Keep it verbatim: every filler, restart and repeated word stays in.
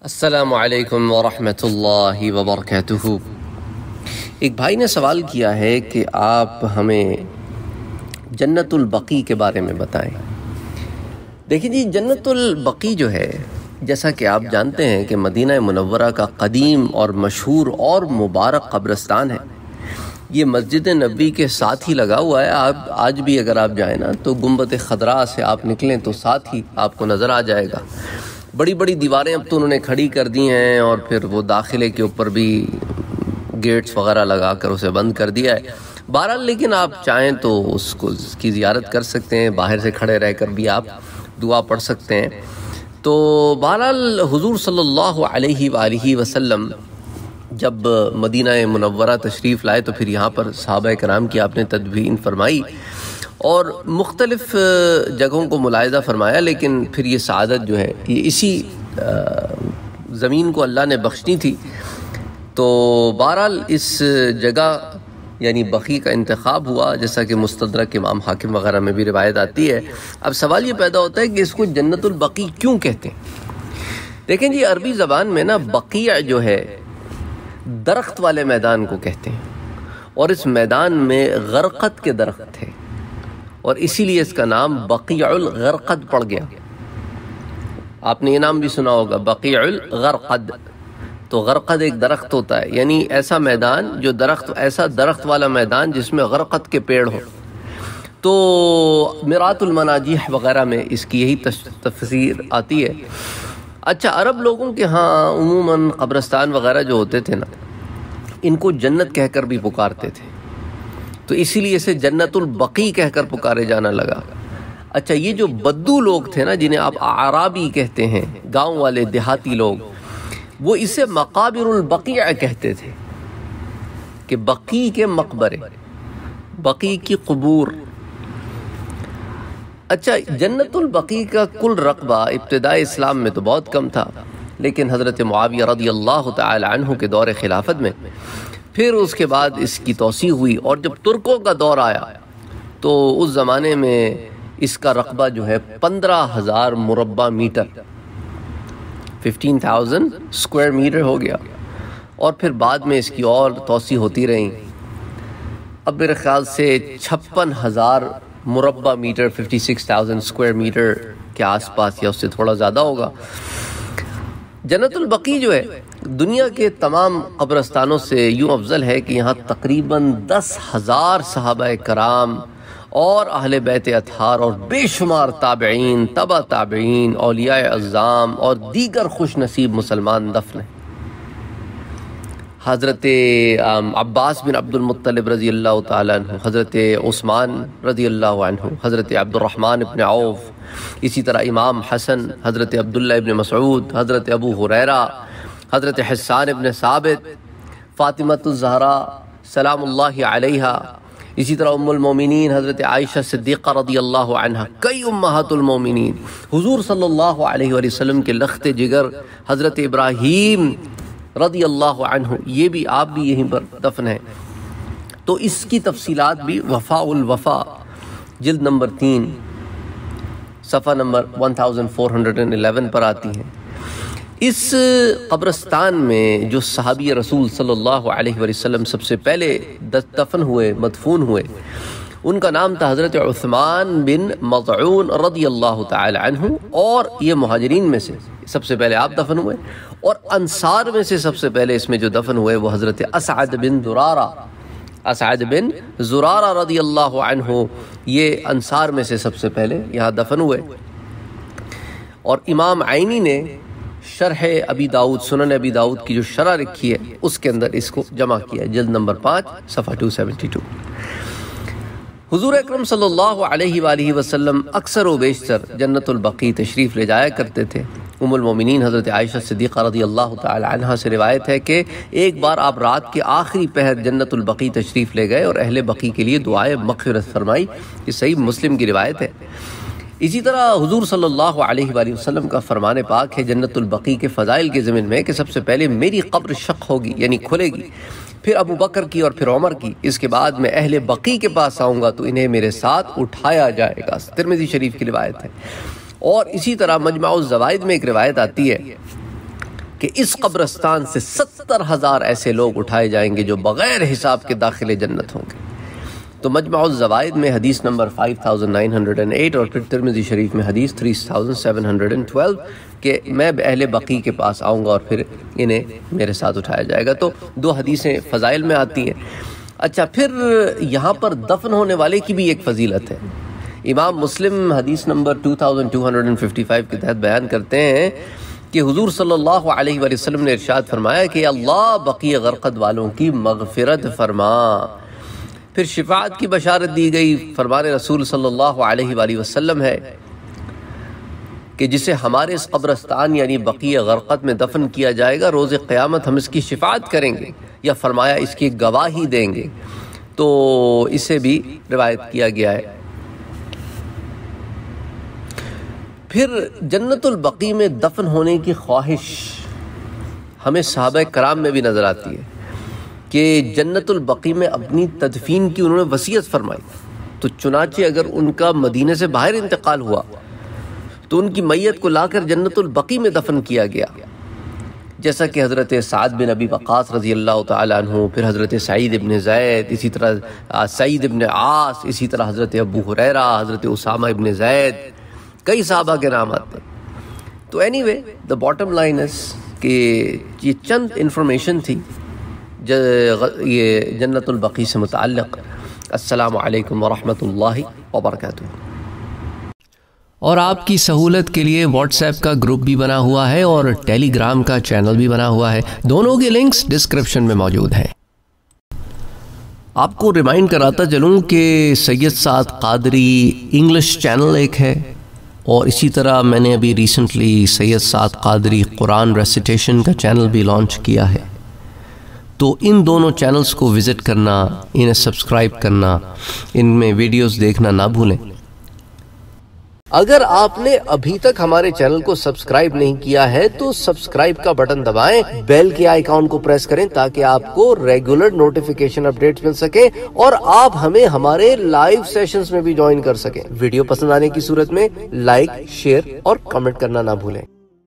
अस्सलामु अलैकुम व रहमतुल्लाहि व बरकातुहू। एक भाई ने सवाल किया है कि आप हमें जन्नतुल बकी के बारे में बताएं। देखिए जी, जन्नतुल बकी जो है, जैसा कि आप जानते हैं कि मदीना मुनव्वरा का कदीम और मशहूर और मुबारक कब्रिस्तान है। ये मस्जिद नबी के साथ ही लगा हुआ है। आप आज भी अगर आप जाएँ ना तो गुम्बत ख़दरा से आप निकलें तो साथ ही आपको नज़र आ जाएगा। बड़ी बड़ी दीवारें अब तो उन्होंने खड़ी कर दी हैं और फिर वो दाखिले के ऊपर भी गेट्स वगैरह लगा कर उसे बंद कर दिया है। बहरहाल, लेकिन आप चाहें तो उसको उसकी ज़ियारत कर सकते हैं, बाहर से खड़े रहकर भी आप दुआ पढ़ सकते हैं। तो बहरहाल, हुज़ूर सल्लल्लाहु अलैहि वालैहि वसल्लम जब मदीना मुनव्वरा तशरीफ़ लाए तो फिर यहाँ पर सहाबा कराम की आपने तदवीन फरमाई और मुख्तलिफ़ जगहों को मुलाहिज़ा फरमाया। लेकिन फिर ये सआदत जो है ये इसी ज़मीन को अल्लाह ने बख्शनी थी। तो बहरहाल इस जगह यानी बकी का इंतखाब हुआ, जैसा कि मुस्तदरक इमाम हाकिम वगैरह में भी रिवायत आती है। अब सवाल ये पैदा होता है कि इसको जन्नतुल बकी क्यों कहते हैं। देखें जी, अरबी ज़बान में ना बकिया जो है दरख्त वाले मैदान को कहते हैं और इस मैदान में गरकत के दरख्त थे और इसीलिए इसका नाम बकीउल गरकत पड़ गया। आपने ये नाम भी सुना होगा, बकीउल गरकत। तो गरकत एक दरख्त होता है, यानी ऐसा मैदान जो दरख्त, ऐसा दरख्त वाला मैदान जिसमें गरकत के पेड़ हो। तो मिरातुल मनाजीह वगैरह में इसकी यही तफसीर आती है। अच्छा, अरब लोगों के यहाँ उमूमन कब्रिस्तान वगैरह जो होते थे ना, इनको जन्नत कहकर भी पुकारते थे, तो इसीलिए इसे जन्नतुल बकी कहकर पुकारे जाना लगा। अच्छा, ये जो बद्दू लोग थे ना, जिन्हें आप आराबी कहते हैं, गाँव वाले देहाती लोग, वो इसे मक़ाबिरुल बक़ीअ कहते थे कि बकी के मकबरे, बकी की क़बूर। अच्छा, जन्नतुल बकी का कुल रकबा इब्तिदाई इस्लाम में तो बहुत कम था, लेकिन हज़रत मुआविया रदियल्लाहु तआला अन्हु के दौर खिलाफत में फिर उसके बाद इसकी तौसी हुई और जब तुर्कों का दौर आया तो उस ज़माने में इसका रकबा जो है पंद्रह हज़ार मुरबा मीटर, फिफ्टीन थाउजेंड स्क्वायर मीटर हो गया और फिर बाद में इसकी और तोसी होती रहीं। अब मेरे ख़्याल से छप्पन हज़ार मुरबा मीटर, fifty six thousand square metre के आसपास या उससे थोड़ा ज़्यादा होगा। जन्नतुल बकी जो है दुनिया के तमाम कब्रिस्तानों से यूँ अफजल है कि यहाँ तकरीबन दस हज़ार सहाबाए कराम और अहले बैत अतहार और बेशुमार ताबईन, तबा ताबईन, औलियाए अज़्ज़ाम और दीगर खुश नसीब मुसलमान दफन हैं। हज़रत अब्बास बिन अब्दुल मुत्तलिब रज़ियल्लाहु ताला अन्हु, हज़रत उस्मान रज़ियल्लाहु अन्हु, हज़रत अब्दुलरहमान इबन औफ़, इसी तरह इमाम हसन, हज़रत अब्दुल्लाह इबन मसूद, हज़रत अबू हुरैरा, हज़रत हसान इबन साबित, फ़ातिमा ज़हरा सलामुल्लाहि अलैहा, इसी तरह उम्मुल मोमिनीन हज़रत आयशा सिद्दीक़ा रदियल्लाहु अन्हा, कई उम्महातुल मोमिनीन, हुज़ूर सल्लल्लाहु अलैहि वसल्लम के लखते जिगर हज़रत इब्राहीम रदियल्लाहु अन्हु, ये भी आप भी यहीं पर दफन है। तो इसकी तफसीलात भी वफ़ा उल वफ़ा जिल्द नंबर तीन सफ़ा नंबर चौदह सौ ग्यारह पर आती हैं। इस कब्रिस्तान में जो सहाबी रसूल सल्लल्लाहु अलैहि वसल्लम सबसे पहले दफन हुए, मदफून हुए, उनका नाम था हज़रत उस्मान बिन मतून रदियल्लाहु ताला अन्हु और ये मुहाजिरीन में से सबसे पहले आप दफन हुए और अंसार में से सबसे पहले इसमें जो दफन हुए वो हज़रत साद बिन जुरारा, साद बिन जुरारा रदियल्लाहु अन्हु, ये अंसार में से सबसे पहले यहाँ दफन हुए। और इमाम आइनी ने शरह अबी दाऊद, सुनन अबी दाऊद की जो शरह लिखी है उसके अंदर इसको जमा किया है, जल्द नंबर पाँच सफ़ा दो सौ बहत्तर। हुज़ूर अकरम सल्लल्लाहु अलैहि वसल्लम अक्सर व बेशतर जन्नतुल बकी तशरीफ़ ले जाया करते थे। उम्मुल मोमिनीन हज़रत आयशा सिद्दीक़ा रज़ियल्लाहु ताला अन्हा से रिवायत है कि एक बार आप रात के आखिरी पहर जन्नतुल बकी तशरीफ़ ले गए और अहले बकी के लिए दुआए मग़फ़िरत फरमाई। ये सही मुस्लिम की रिवायत है। इसी तरह हुज़ूर सल्लल्लाहु अलैहि वसल्लम का फरमान पाक है जन्नतुल बकी के फ़ज़ाइल के ज़मीन में कि सबसे पहले मेरी कब्र शक होगी यानी खुलेगी, फिर अबू बकर की और फिर उमर की, इसके बाद मैं अहले बकी के पास आऊँगा तो इन्हें मेरे साथ उठाया जाएगा। तिरमिजी शरीफ की रिवायत है। और इसी तरह मजमा जवायद में एक रिवायत आती है कि इस कब्रस्तान से सत्तर हज़ार ऐसे लोग उठाए जाएंगे जो बग़ैर हिसाब के दाखिल जन्नत होंगे। तो मजमा ज़वायद में हदीस number five thousand nine hundred and eight और फिर तिरमिजी शरीफ में हदीस three thousand seven hundred twelve के मैं अहले बकी के पास आऊँगा और फिर इन्हें मेरे साथ उठाया जाएगा। तो दो हदीसें फ़ज़ाइल में आती हैं। अच्छा, फिर यहाँ पर दफन होने वाले की भी एक फजीलत है। इमाम मुस्लिम हदीस number two thousand two hundred fifty five के तहत बयान करते हैं कि हुज़ूर सल्लल्लाहु अलैहि वसल्लम ने इरशाद फरमाया कि अल्लाह बक़ी ग़रक़द वालों की मग़फ़िरत फरमा। फिर शिफ़ाअत की बशारत दी गई। फरमान रसूल सल्लल्लाहु अलैहि वसल्लम है कि जिसे हमारे इस कब्रस्तान यानी बक़ी ग़रक़द में दफन किया जाएगा रोज़ क़यामत हम इसकी शिफ़ाअत करेंगे या फरमाया इसकी गवाही देंगे। तो इसे भी रिवायत किया गया है। फिर जन्नतुल बकी में दफन होने की ख्वाहिश हमें सहाबा कराम में भी नज़र आती है कि जन्नतुल बकी में अपनी तदफीन की उन्होंने वसीयत फरमाई। तो चुनाचे अगर उनका मदीने से बाहर इंतकाल हुआ तो उनकी मैयत को लाकर जन्नतुल बकी में दफन किया गया, जैसा कि हज़रत साद बिन अबी बकास रज़ी अल्लाह ताला अन्हु, फिर हज़रत सईद इब्ने जायद, इसी तरह सईद इब्ने आस, इसी तरह हज़रत अबू हुरैरा, हज़रत उसामा इबन जैद, कई साहबा के नाम आते हैं। तो anyway the bottom line is कि ये चंद इन्फॉर्मेशन थी ये जन्नतुल बकी से मुतल्लिक़। अस्सलामु अलैकुम वरहमतुल्लाहि वबरकातुहू। और आपकी सहूलत के लिए व्हाट्सएप का ग्रुप भी बना हुआ है और टेलीग्राम का चैनल भी बना हुआ है, दोनों के लिंक्स डिस्क्रिप्शन में मौजूद हैं। आपको रिमाइंड कराता चलूँ कि सैयद साद कादरी इंग्लिश चैनल एक है और इसी तरह मैंने अभी रिसेंटली सैयद साद कादरी कुरान रेसिटेशन का चैनल भी लॉन्च किया है। तो इन दोनों चैनल्स को विज़िट करना, इन्हें सब्सक्राइब करना, इनमें वीडियोस देखना ना भूलें। अगर आपने अभी तक हमारे चैनल को सब्सक्राइब नहीं किया है तो सब्सक्राइब का बटन दबाएं, बेल के आइकॉन को प्रेस करें ताकि आपको रेगुलर नोटिफिकेशन अपडेट्स मिल सके और आप हमें हमारे लाइव सेशंस में भी ज्वाइन कर सकें। वीडियो पसंद आने की सूरत में लाइक, शेयर और कमेंट करना ना भूलें।